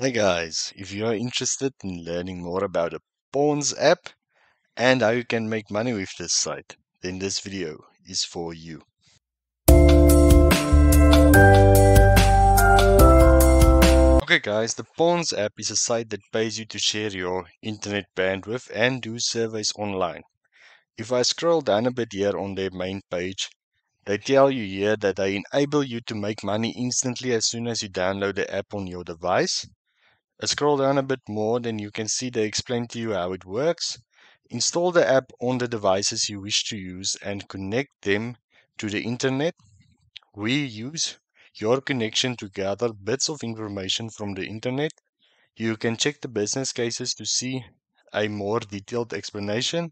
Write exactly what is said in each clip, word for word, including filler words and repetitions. Hi guys, if you are interested in learning more about the Pawns app and how you can make money with this site, then this video is for you. Okay guys, the Pawns app is a site that pays you to share your internet bandwidth and do surveys online. If I scroll down a bit here on their main page, they tell you here that they enable you to make money instantly as soon as you download the app on your device. I scroll down a bit more, then you can see they explain to you how it works. Install the app on the devices you wish to use and connect them to the internet. We use your connection to gather bits of information from the internet. You can check the business cases to see a more detailed explanation.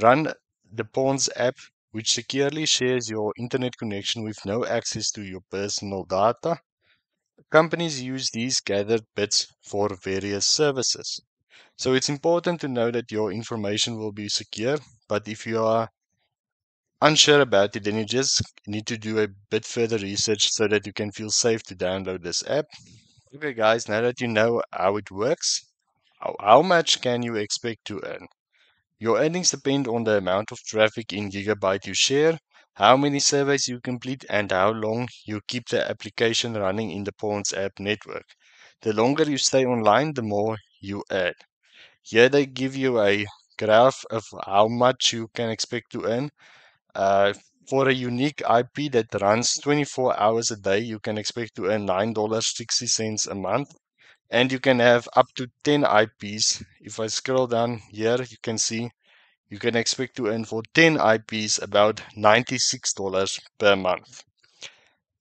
Run the Pawns app, which securely shares your internet connection with no access to your personal data. Companies use these gathered bits for various services. So it's important to know that your information will be secure, but if you are unsure about it, then you just need to do a bit further research so that you can feel safe to download this app. Okay guys, now that you know how it works, how much can you expect to earn? Your earnings depend on the amount of traffic in gigabyte you share, how many surveys you complete, and how long you keep the application running in the Pawns app network. The longer you stay online, the more you earn. Here they give you a graph of how much you can expect to earn. Uh, for a unique I P that runs twenty-four hours a day, you can expect to earn nine dollars and sixty cents a month. And you can have up to ten I Ps. If I scroll down here, you can see you can expect to earn for ten I Ps about ninety-six dollars per month.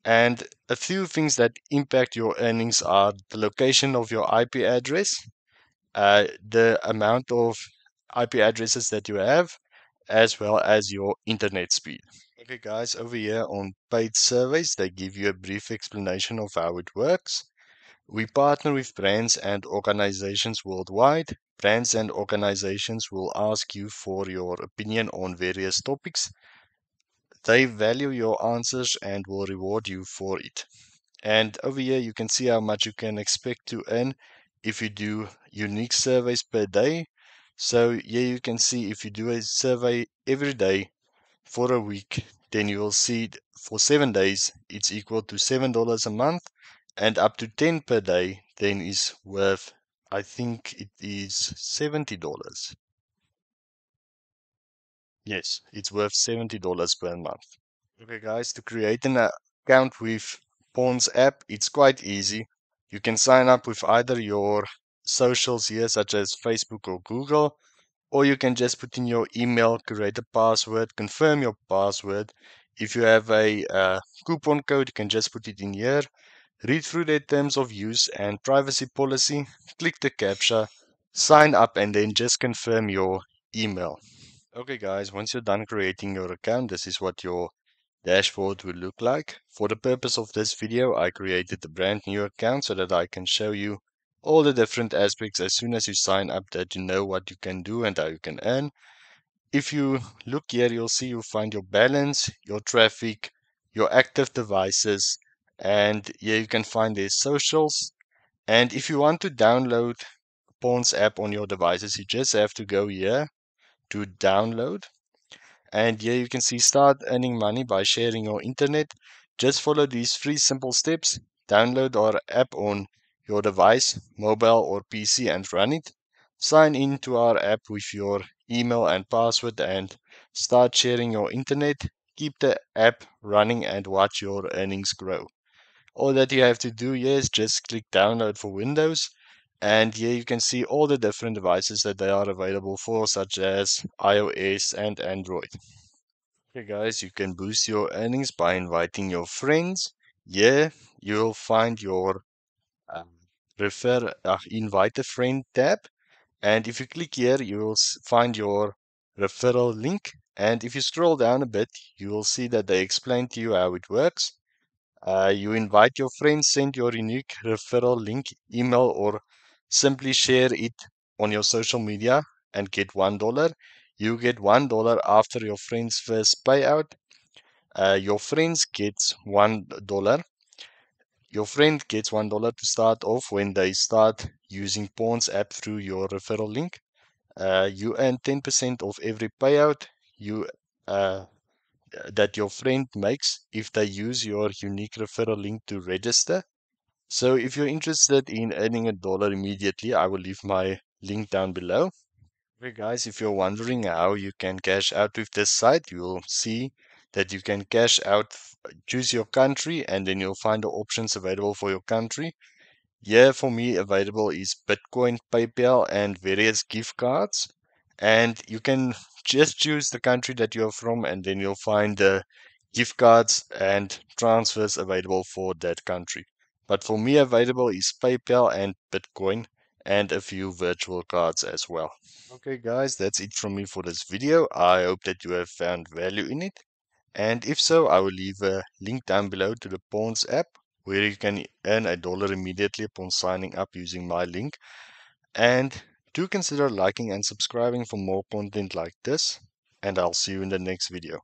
And a few things that impact your earnings are the location of your I P address, uh, the amount of I P addresses that you have, as well as your internet speed. Okay guys, over here on paid surveys, they give you a brief explanation of how it works. We partner with brands and organizations worldwide. Brands and organizations will ask you for your opinion on various topics. They value your answers and will reward you for it. And over here you can see how much you can expect to earn if you do unique surveys per day. So here you can see if you do a survey every day for a week, then you will see for seven days it's equal to seven dollars a month. And up to ten per day then is worth, I think it is seventy dollars. Yes, it's worth seventy dollars per month. Okay guys, to create an account with Pawns app, it's quite easy. You can sign up with either your socials here, such as Facebook or Google, or you can just put in your email, create a password, confirm your password. If you have a uh, coupon code, you can just put it in here. Read through their terms of use and privacy policy, click the captcha, sign up, and then just confirm your email. Okay guys, once you're done creating your account, this is what your dashboard will look like. For the purpose of this video, I created a brand new account so that I can show you all the different aspects as soon as you sign up, that you know what you can do and how you can earn. If you look here, you'll see you'll find your balance, your traffic, your active devices, and here you can find their socials. And if you want to download Pawns app on your devices, you just have to go here to download, and here you can see start earning money by sharing your internet. Just follow these three simple steps: download our app on your device, mobile or P C, and run it. Sign in to our app with your email and password and start sharing your internet. Keep the app running and watch your earnings grow. All that you have to do here is just click download for Windows, and here you can see all the different devices that they are available for, such as iOS and Android. Okay guys, you can boost your earnings by inviting your friends. Here you'll find your um, refer uh, invite a friend tab, and if you click here you will find your referral link. And if you scroll down a bit, you will see that they explain to you how it works. Uh, you invite your friends, send your unique referral link, email, or simply share it on your social media and get one dollar. You get one dollar after your friend's first payout. Uh, your friends gets one dollar. Your friend gets one dollar to start off when they start using Pawns app through your referral link. Uh, you earn ten percent of every payout you uh, that your friend makes if they use your unique referral link to register. So if you're interested in earning a dollar immediately, I will leave my link down below. Okay guys, if you're wondering how you can cash out with this site, you'll see that you can cash out, choose your country, and then you'll find the options available for your country. Here for me available is Bitcoin, PayPal, and various gift cards. And you can just choose the country that you're from, and then you'll find the gift cards and transfers available for that country. But for me available is PayPal and Bitcoin, and a few virtual cards as well. Okay guys, that's it from me for this video. I hope that you have found value in it. And if so, I will leave a link down below to the Pawns app, where you can earn a dollar immediately upon signing up using my link. And do consider liking and subscribing for more content like this. And I'll see you in the next video.